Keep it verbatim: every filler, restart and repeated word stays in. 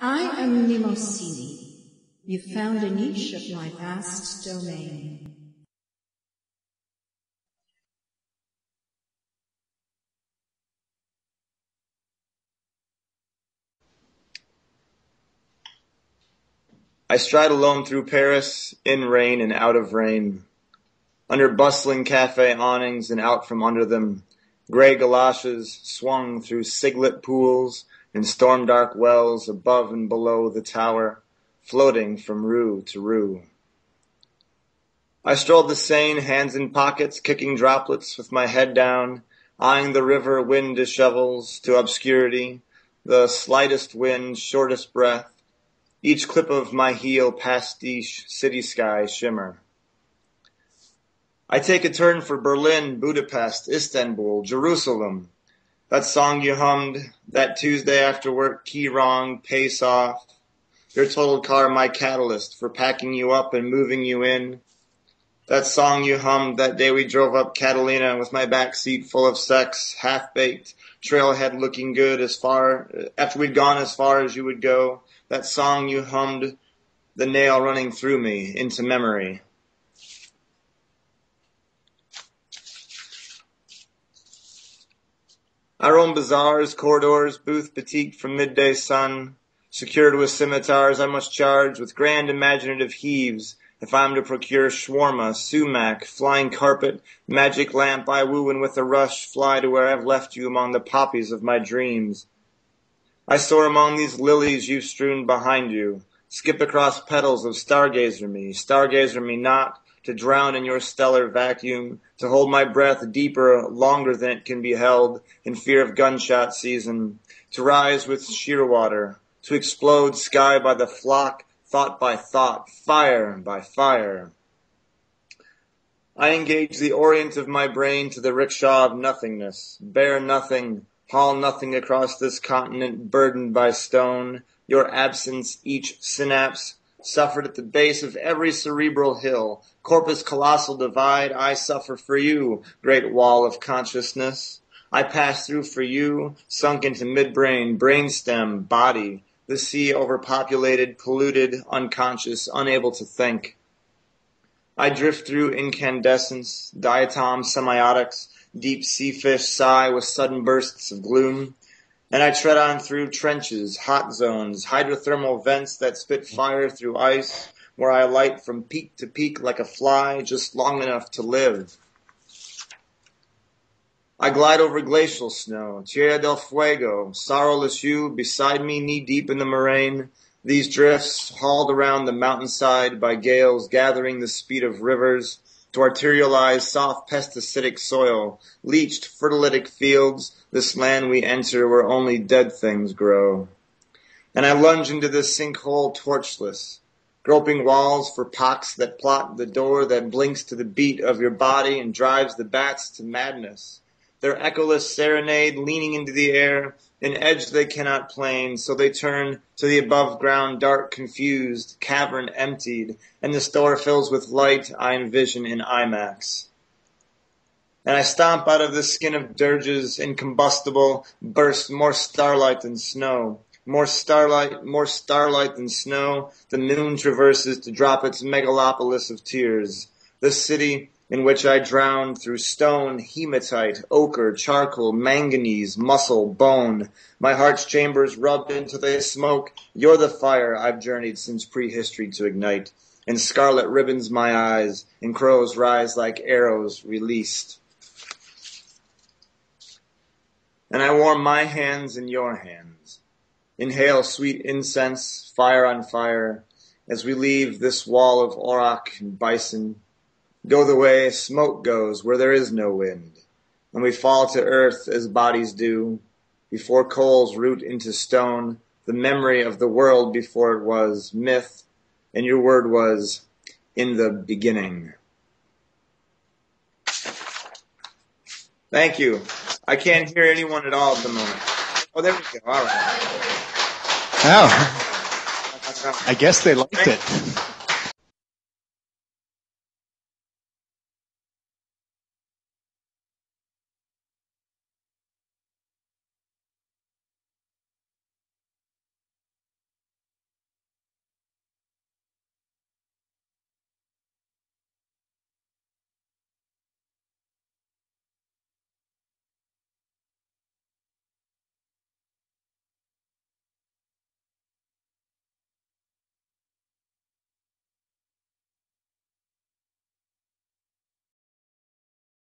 I am Nimosini. You found a niche of my vast domain. I stride alone through Paris, in rain and out of rain. Under bustling cafe awnings and out from under them, gray galoshes swung through siglet pools and storm-dark wells above and below the tower, floating from rue to rue. I strolled the Seine, hands in pockets, kicking droplets with my head down, eyeing the river wind dishevels to obscurity, the slightest wind, shortest breath, each clip of my heel pastiche city sky shimmer. I take a turn for Berlin, Budapest, Istanbul, Jerusalem. That song you hummed, that Tuesday after work, key wrong, pace off. Your totaled car, my catalyst for packing you up and moving you in. That song you hummed that day we drove up Catalina with my back seat full of sex, half-baked, trailhead looking good as far, after we'd gone as far as you would go. That song you hummed, the nail running through me into memory. Our own bazaars, corridors, booth petite from midday sun, secured with scimitars I must charge with grand imaginative heaves if I'm to procure shawarma, sumac, flying carpet, magic lamp I woo and with a rush fly to where I've left you among the poppies of my dreams. I soar among these lilies you've strewn behind you, skip across petals of stargazer me, stargazer me not, to drown in your stellar vacuum, to hold my breath deeper, longer than it can be held, in fear of gunshot season, to rise with sheer water, to explode sky by the flock, thought by thought, fire by fire. I engage the orient of my brain to the rickshaw of nothingness, bear nothing, haul nothing across this continent burdened by stone, your absence, each synapse, suffered at the base of every cerebral hill, corpus colossal divide, I suffer for you, great wall of consciousness. I pass through for you, sunk into midbrain, brainstem, body, the sea overpopulated, polluted, unconscious, unable to think. I drift through incandescence, diatom, semiotics, deep sea fish sigh with sudden bursts of gloom, and I tread on through trenches, hot zones, hydrothermal vents that spit fire through ice, where I alight from peak to peak like a fly, just long enough to live. I glide over glacial snow, Tierra del Fuego, sorrowless you, beside me knee-deep in the moraine, these drifts hauled around the mountainside by gales gathering the speed of rivers, to arterialize soft pesticidic soil, leached fertilitic fields, this land we enter where only dead things grow. And I lunge into this sinkhole torchless, groping walls for pox that plot the door that blinks to the beat of your body and drives the bats to madness. Their echoless serenade leaning into the air, an edge they cannot plane, so they turn to the above-ground dark confused, cavern emptied, and the store fills with light I envision in IMAX. And I stomp out of the skin of dirges, incombustible, burst more starlight than snow. More starlight, more starlight than snow, the moon traverses to drop its megalopolis of tears. The city in which I drown through stone, hematite, ochre, charcoal, manganese, muscle, bone. My heart's chambers rubbed into the smoke. You're the fire I've journeyed since prehistory to ignite. And scarlet ribbons my eyes, and crows rise like arrows released. And I warm my hands in your hands. Inhale sweet incense, fire on fire, as we leave this wall of auroch and bison. Go the way smoke goes where there is no wind, and we fall to earth as bodies do, before coals root into stone, the memory of the world before it was myth, and your word was, in the beginning. Thank you. I can't hear anyone at all at the moment. Oh, there we go. All right. Oh. I guess they liked it.